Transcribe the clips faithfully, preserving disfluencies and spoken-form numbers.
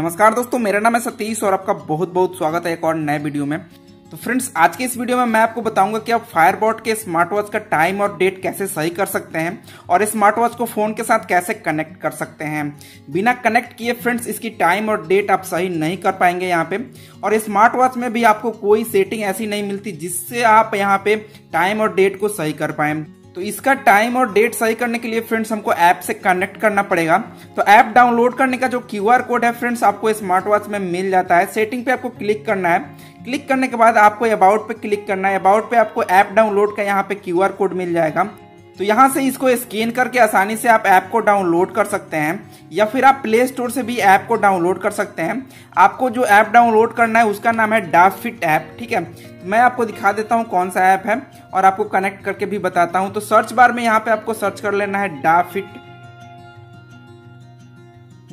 नमस्कार दोस्तों, मेरा नाम है सतीश और आपका बहुत बहुत स्वागत है एक और नए वीडियो में। तो फ्रेंड्स, आज के इस वीडियो में मैं आपको बताऊंगा कि आप फायरबॉट के स्मार्ट वॉच का टाइम और डेट कैसे सही कर सकते हैं और स्मार्ट वॉच को फोन के साथ कैसे कनेक्ट कर सकते हैं। बिना कनेक्ट किए फ्रेंड्स इसकी टाइम और डेट आप सही नहीं कर पाएंगे यहाँ पे। और स्मार्ट वॉच में भी आपको कोई सेटिंग ऐसी नहीं मिलती जिससे आप यहाँ पे टाइम और डेट को सही कर पाए। तो इसका टाइम और डेट सही करने के लिए फ्रेंड्स हमको ऐप से कनेक्ट करना पड़ेगा। तो ऐप डाउनलोड करने का जो क्यूआर कोड है फ्रेंड्स आपको स्मार्ट वॉच में मिल जाता है। सेटिंग पे आपको क्लिक करना है। क्लिक करने के बाद आपको अबाउट पे क्लिक करना है। अबाउट पे आपको ऐप डाउनलोड का यहाँ पे क्यूआर कोड मिल जाएगा। तो यहाँ से इसको स्कैन करके आसानी से आप ऐप को डाउनलोड कर सकते हैं या फिर आप प्ले स्टोर से भी ऐप को डाउनलोड कर सकते हैं। आपको जो ऐप डाउनलोड करना है उसका नाम है डाफिट ऐप, ठीक है। मैं आपको दिखा देता हूँ कौन सा ऐप है और आपको कनेक्ट करके भी बताता हूँ। तो सर्च बार में यहाँ पे आपको सर्च कर लेना है डाफिट।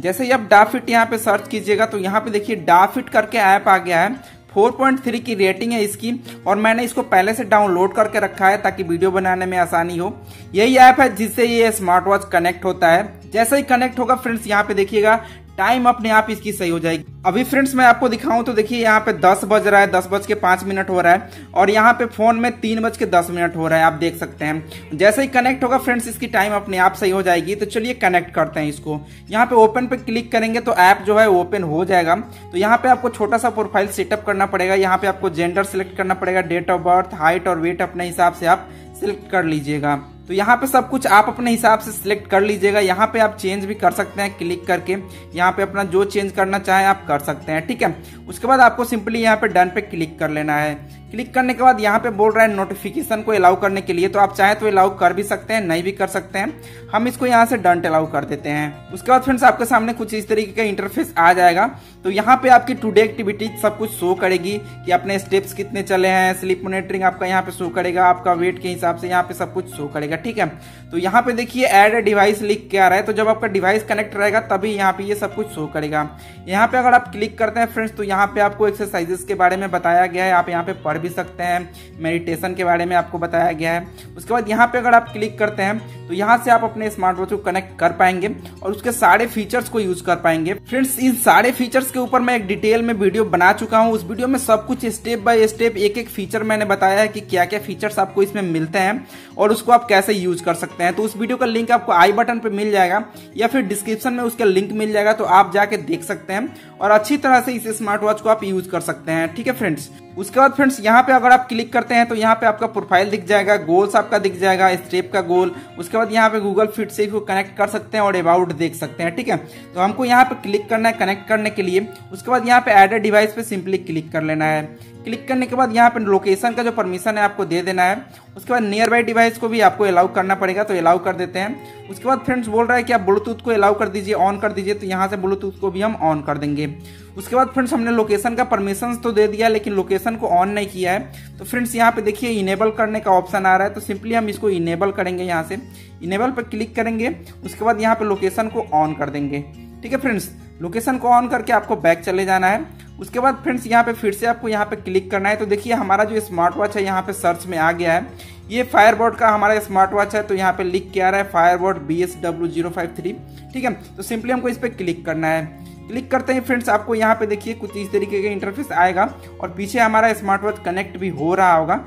जैसे ही आप डाफिट यहाँ पे सर्च कीजिएगा तो यहाँ पे देखिए डाफिट करके ऐप आ गया है। फोर पॉइंट थ्री की रेटिंग है इसकी और मैंने इसको पहले से डाउनलोड करके रखा है ताकि वीडियो बनाने में आसानी हो। यही ऐप है जिससे ये स्मार्ट वॉच कनेक्ट होता है। जैसे ही कनेक्ट होगा फ्रेंड्स यहाँ पे देखिएगा टाइम अपने आप इसकी सही हो जाएगी। अभी फ्रेंड्स मैं आपको दिखाऊं तो देखिए यहाँ पे दस बज रहा है, दस बज के पांच मिनट हो रहा है और यहाँ पे फोन में तीन बज के दस मिनट हो रहा है, आप देख सकते हैं। जैसे ही कनेक्ट होगा फ्रेंड्स इसकी टाइम अपने आप सही हो जाएगी। तो चलिए कनेक्ट करते हैं इसको। यहाँ पे ओपन पे क्लिक करेंगे तो ऐप जो है ओपन हो जाएगा। तो यहाँ पे आपको छोटा सा प्रोफाइल सेटअप करना पड़ेगा। यहाँ पे आपको जेंडर सिलेक्ट करना पड़ेगा, डेट ऑफ बर्थ, हाइट और वेट अपने हिसाब से आप सिलेक्ट कर लीजिएगा। तो यहाँ पे सब कुछ आप अपने हिसाब से सिलेक्ट कर लीजिएगा। यहाँ पे आप चेंज भी कर सकते हैं क्लिक करके। यहाँ पे अपना जो चेंज करना चाहें आप कर सकते हैं, ठीक है। उसके बाद आपको सिंपली यहाँ पे डन पे क्लिक कर लेना है। क्लिक करने के बाद यहाँ पे बोल रहा है नोटिफिकेशन को अलाउ करने के लिए, तो आप चाहे तो अलाउ कर भी सकते हैं, नहीं भी कर सकते हैं। हम इसको यहाँ से डन अलाउ कर देते हैं। उसके बाद फ्रेंड्स आपके सामने कुछ इस तरीके का इंटरफेस आ जाएगा। तो यहाँ पे आपकी टुडे एक्टिविटी सब कुछ शो करेगी कि अपने स्टेप्स कितने चले हैं। स्लीप मॉनिटरिंग आपका यहाँ पे शो करेगा, आपका वेट के हिसाब से यहाँ पे सब कुछ शो करेगा, ठीक है। तो यहाँ पे देखिए ऐड डिवाइस लिख के आ रहा है। तो जब आपका डिवाइस कनेक्ट रहेगा तभी यहाँ पे ये सब कुछ शो करेगा। यहाँ पे अगर आप क्लिक करते हैं फ्रेंड्स तो यहाँ पे आपको एक्सरसाइजेस के बारे में बताया गया है, आप यहाँ पे पढ़ भी सकते हैं। मेडिटेशन के बारे में आपको बताया गया है। उसके बाद यहाँ पे अगर आप क्लिक करते हैं तो यहाँ से आप अपने स्मार्ट वॉच को कनेक्ट कर पाएंगे और उसके सारे फीचर्स को यूज कर पाएंगे। फ्रेंड्स इन सारे फीचर्स के ऊपर मैं एक डिटेल में वीडियो बना चुका हूँ। उस वीडियो में सब कुछ स्टेप बाय स्टेप एक एक फीचर मैंने बताया है कि क्या क्या फीचर्स आपको इसमें मिलते हैं और उसको आप कैसे यूज कर सकते हैं। तो उस वीडियो का लिंक आपको आई बटन पर मिल जाएगा या फिर डिस्क्रिप्शन में उसका लिंक मिल जाएगा। तो आप जाके देख सकते हैं और अच्छी तरह से इस स्मार्ट वॉच को आप यूज कर सकते हैं, ठीक है फ्रेंड्स। उसके बाद फ्रेंड्स यहाँ पे अगर आप क्लिक करते हैं तो यहाँ पे आपका प्रोफाइल दिख जाएगा, गोल्स आपका दिख जाएगा, स्टेप का गोल। उसके बाद यहाँ पे गूगल फिट से इसको कनेक्ट कर सकते हैं और अबाउट देख सकते हैं, ठीक है। तो हमको यहाँ पे क्लिक करना है कनेक्ट करने के लिए। उसके बाद यहाँ पे एडेड डिवाइस पे सिंपली क्लिक कर लेना है। क्लिक करने के बाद यहाँ पे लोकेशन का जो परमिशन है आपको दे देना है। उसके बाद नियर बाई डिवाइस को भी आपको अलाउ करना पड़ेगा, तो अलाउ कर देते हैं। उसके बाद फ्रेंड्स बोल रहा है कि आप ब्लूटूथ को अलाउ कर दीजिए, ऑन कर दीजिए। तो यहाँ से ब्लूटूथ को भी हम ऑन कर देंगे। उसके बाद फ्रेंड्स हमने लोकेशन का परमिशन तो दे दिया लेकिन लोकेशन को ऑन नहीं किया है। तो फ्रेंड्स यहाँ पे देखिए इनेबल करने का ऑप्शन आ रहा है। तो सिंपली हम इसको इनेबल करेंगे, यहाँ से इनेबल पर क्लिक करेंगे। उसके बाद यहाँ पे लोकेशन को ऑन कर देंगे, ठीक है फ्रेंड्स। लोकेशन को ऑन करके आपको बैक चले जाना है। उसके बाद फ्रेंड्स यहाँ पे फिर से आपको यहाँ पे क्लिक करना है। तो देखिए हमारा जो स्मार्ट वॉच है यहाँ पे सर्च में आ गया है। ये फायरबॉट का हमारा स्मार्ट वॉच है। तो यहाँ पे लिख के आ रहा है Fireboltt B S W zero five three, ठीक है। तो सिंपली हमको इस पर क्लिक करना है। क्लिक करते हैं फ्रेंड्स आपको यहाँ पे देखिए कुछ इस तरीके का इंटरफेस आएगा और पीछे हमारा स्मार्ट वॉच कनेक्ट भी हो रहा होगा।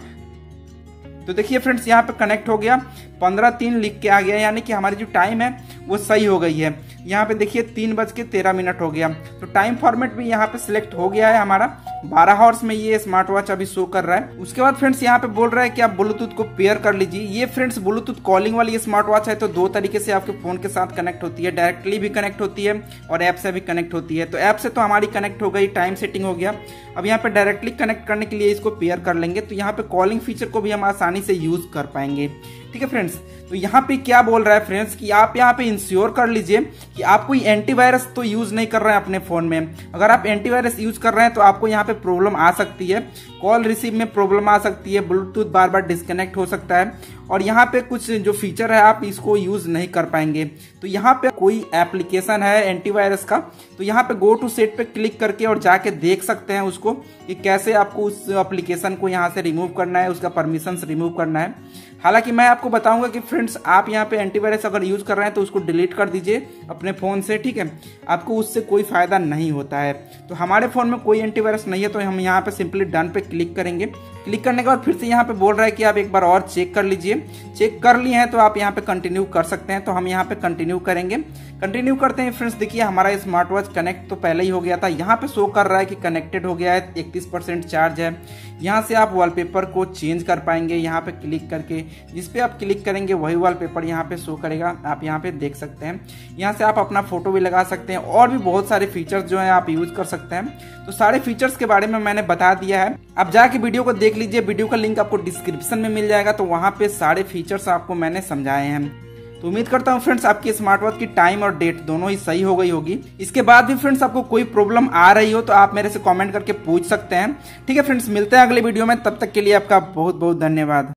तो देखिए फ्रेंड्स यहाँ पे कनेक्ट हो गया, पंद्रह तीन लिख के आ गया, यानी कि हमारी जो टाइम है वो सही हो गई है। यहाँ पे देखिए तीन बज के तेरह मिनट हो गया। तो टाइम फॉर्मेट भी यहाँ पे सिलेक्ट हो गया है हमारा। बारह आवर्स में ये स्मार्ट वॉच अभी शो कर रहा है। उसके बाद फ्रेंड्स यहाँ पे बोल रहा है कि आप ब्लूटूथ को पेयर कर लीजिए। ये फ्रेंड्स ब्लूटूथ कॉलिंग वाली स्मार्ट वॉच है। तो दो तरीके से आपके फोन के साथ कनेक्ट होती है, डायरेक्टली भी कनेक्ट होती है और ऐप से भी कनेक्ट होती है। तो ऐप से तो हमारी कनेक्ट हो गई, टाइम सेटिंग हो गया। अब यहाँ पे डायरेक्टली कनेक्ट करने के लिए इसको पेयर कर लेंगे। तो यहाँ पे कॉलिंग फीचर को भी हम आसानी से यूज कर पाएंगे, ठीक है फ्रेंड्स। तो यहाँ पे क्या बोल रहा है फ्रेंड्स कि आप यहाँ पे इंश्योर कर लीजिए कि आप कोई एंटीवायरस तो यूज नहीं कर रहे हैं अपने फोन में। अगर आप एंटीवायरस यूज कर रहे हैं तो आपको यहाँ पे प्रॉब्लम आ सकती है, कॉल रिसीव में प्रॉब्लम आ सकती है, ब्लूटूथ बार बार डिस्कनेक्ट हो सकता है और यहाँ पे कुछ जो फीचर है आप इसको यूज नहीं कर पाएंगे। तो यहाँ पे कोई एप्लीकेशन है एंटीवायरस का, तो यहाँ पे गो टू सेट पे क्लिक करके और जाके देख सकते हैं उसको कि कैसे आपको उस एप्लीकेशन को यहाँ से रिमूव करना है, उसका परमिशंस रिमूव करना है। हालांकि मैं आपको बताऊंगा कि फ्रेंड्स आप यहाँ पे एंटीवायरस अगर यूज कर रहे हैं तो उसको डिलीट कर दीजिए अपने फोन से, ठीक है, आपको उससे कोई फायदा नहीं होता है। तो हमारे फोन में कोई एंटीवायरस नहीं है, तो हम यहाँ पे सिंपली डन पे क्लिक करेंगे। क्लिक करने के बाद फिर से यहाँ पे बोल रहा है कि आप एक बार और चेक कर लीजिए, चेक कर लिए हैं तो आप यहाँ पे कंटिन्यू कर सकते हैं, तो हम यहाँ पे कंटिन्यू करेंगे। कंटिन्यू करते हैं फ्रेंड्स, देखिए हमारा स्मार्ट वॉच कनेक्ट तो पहले ही हो गया था, यहाँ पे शो कर रहा है कि कनेक्टेड हो गया है, इकतीस परसेंट चार्ज है। यहाँ से आप वॉलपेपर को चेंज कर पाएंगे यहाँ पे क्लिक करके, जिसपे आप क्लिक करेंगे वही वॉलपेपर यहाँ पे शो करेगा, आप यहाँ पे देख सकते हैं। यहाँ से आप अपना फोटो भी लगा सकते हैं और भी बहुत सारे फीचर्स जो है आप यूज कर सकते हैं। तो सारे फीचर्स के बारे में मैंने बता दिया है, आप जाके वीडियो को देख लीजिए, वीडियो का लिंक आपको डिस्क्रिप्शन में मिल जाएगा, तो वहाँ पे सारे फीचर्स आपको मैंने समझाए हैं। तो उम्मीद करता हूँ फ्रेंड्स आपकी स्मार्ट वॉच की टाइम और डेट दोनों ही सही हो गई होगी। इसके बाद भी फ्रेंड्स आपको कोई प्रॉब्लम आ रही हो तो आप मेरे से कमेंट करके पूछ सकते हैं। ठीक है फ्रेंड्स, मिलते हैं अगले वीडियो में, तब तक के लिए आपका बहुत बहुत धन्यवाद।